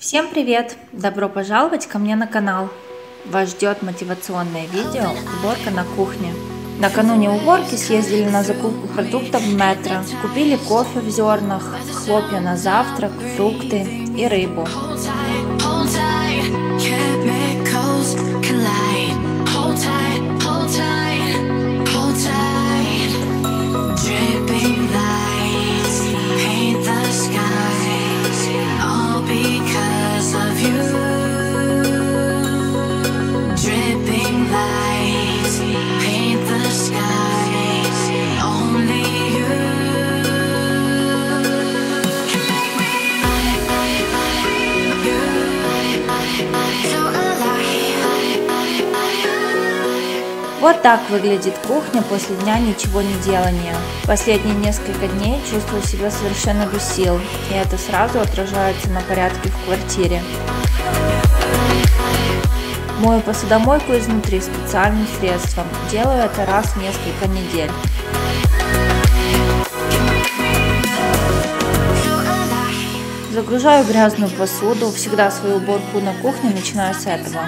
Всем привет! Добро пожаловать ко мне на канал. Вас ждет мотивационное видео «Уборка на кухне». Накануне уборки съездили на закупку продуктов в Метро. Купили кофе в зернах, хлопья на завтрак, фрукты и рыбу. Вот так выглядит кухня после дня ничего не делания. Последние несколько дней чувствую себя совершенно без сил, и это сразу отражается на порядке в квартире. Мою посудомойку изнутри специальным средством, делаю это раз в несколько недель. Загружаю грязную посуду, всегда свою уборку на кухне начинаю с этого.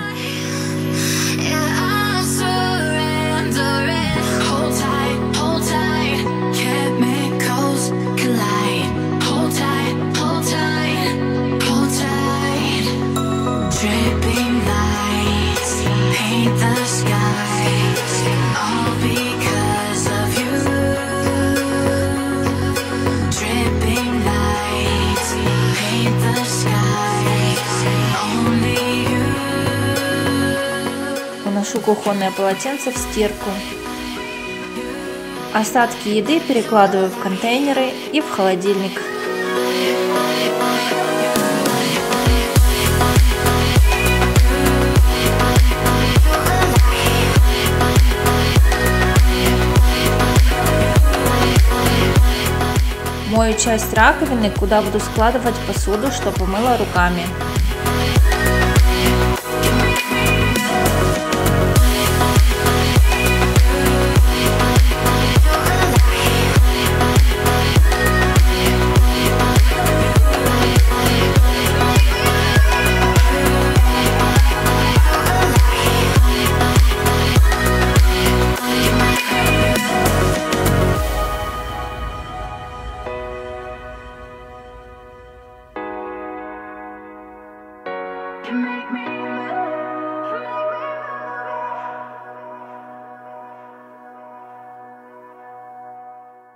Уношу кухонное полотенце в стирку. Остатки еды перекладываю в контейнеры и в холодильник. Мою часть раковины, куда буду складывать посуду, что помыла руками.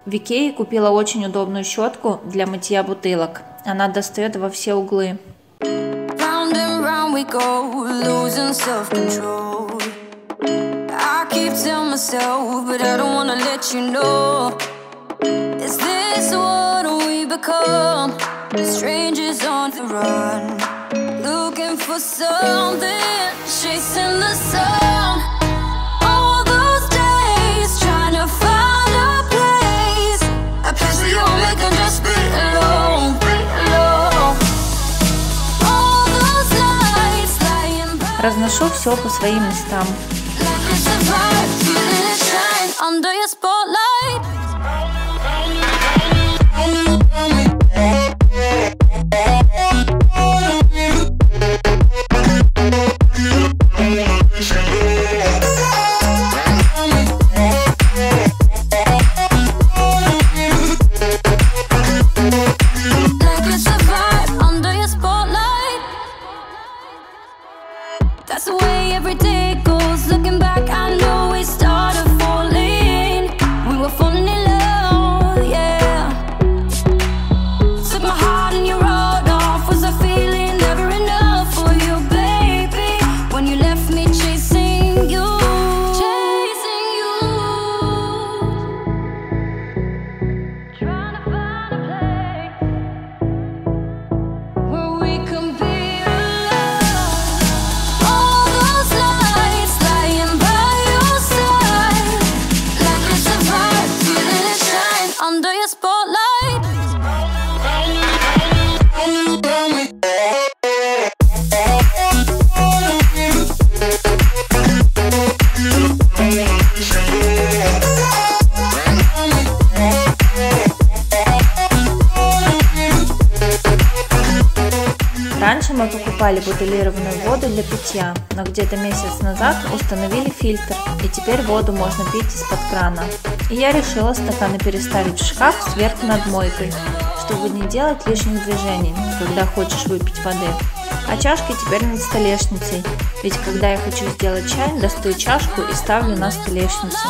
В Икее купила очень удобную щетку для мытья бутылок. Она достает во все углы. For something, chasing the sun. All those days, trying to find a place where you only can just be alone, be alone. All those nights lying back. Разношу все по своим местам. Like it's a bright feeling to shine under your spotlight. All those lights lying мы покупали бутилированную воду для питья, но где-то месяц назад установили фильтр, и теперь воду можно пить из-под крана. И я решила стаканы переставить в шкаф сверху над мойкой, чтобы не делать лишних движений, когда хочешь выпить воды. А чашки теперь над столешницей, ведь когда я хочу сделать чай, достаю чашку и ставлю на столешницу.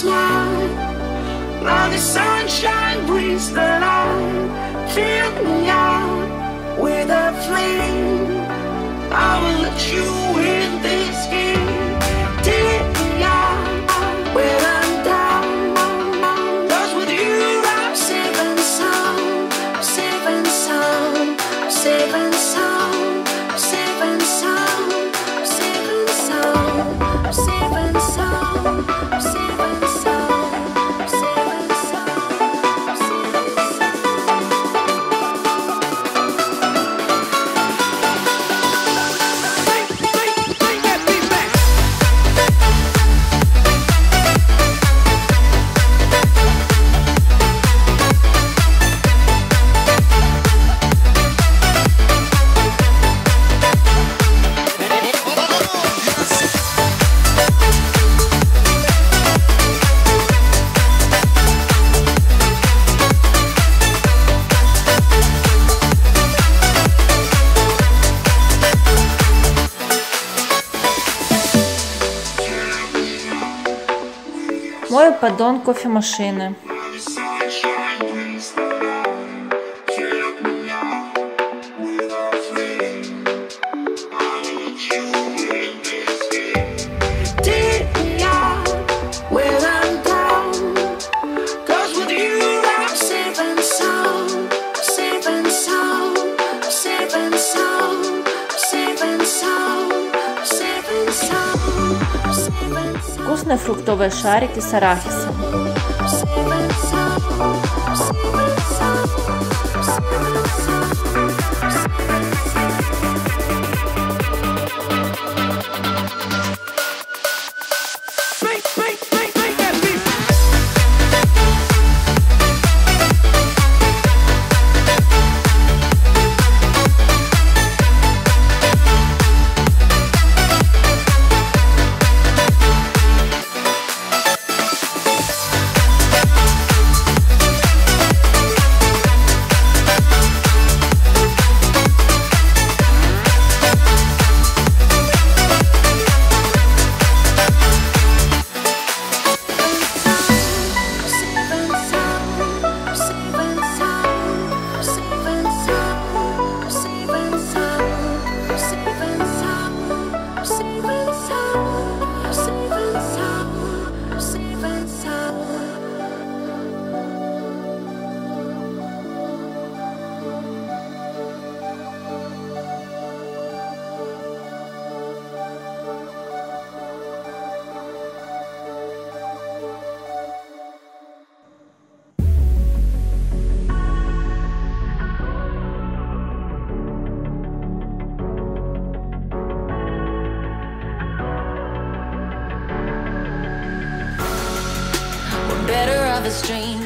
Smile, now the sunshine brings the light. Fill me out with a flame. I will let you in this game. Dig me out where I'm down. 'Cause with you I'm safe and sound, I'm safe and sound, I'm safe and sound, I'm safe and sound, I'm safe and sound, I'm safe and sound, I'm safe and sound. Мою поддон кофемашины. Вкусные фруктовые шарики с арахисом.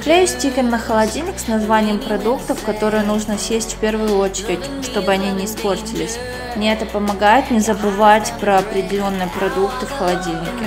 Клею стикер на холодильник с названием продуктов, которые нужно съесть в первую очередь, чтобы они не испортились. Мне это помогает не забывать про определенные продукты в холодильнике.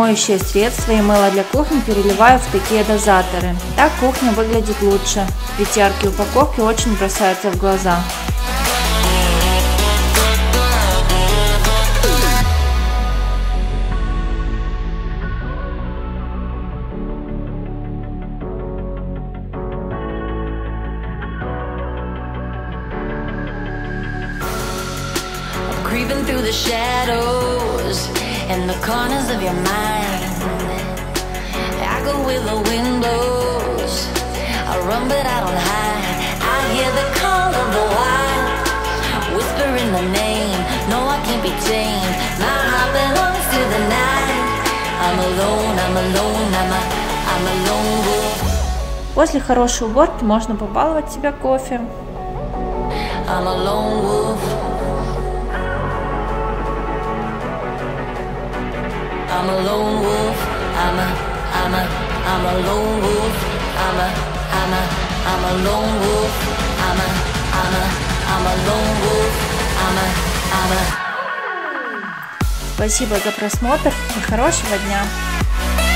моющее средство и мыло для кухни переливаю в такие дозаторы. Так кухня выглядит лучше, ведь яркие упаковки очень бросаются в глаза. Creeping through the shadows and the corners of your mind. I go with the windows. I run but I don't hide. I hear the call of the wild, whispering the name. No, I can't be tamed. My heart belongs to the night. I'm alone. I'm alone. I'm alone. После хорошей уборки можно побаловать себя кофе. I'm a lone wolf. I'm a lone wolf. I'm a lone wolf. I'm a lone wolf. I'm a lone wolf. Спасибо за просмотр и хорошего дня.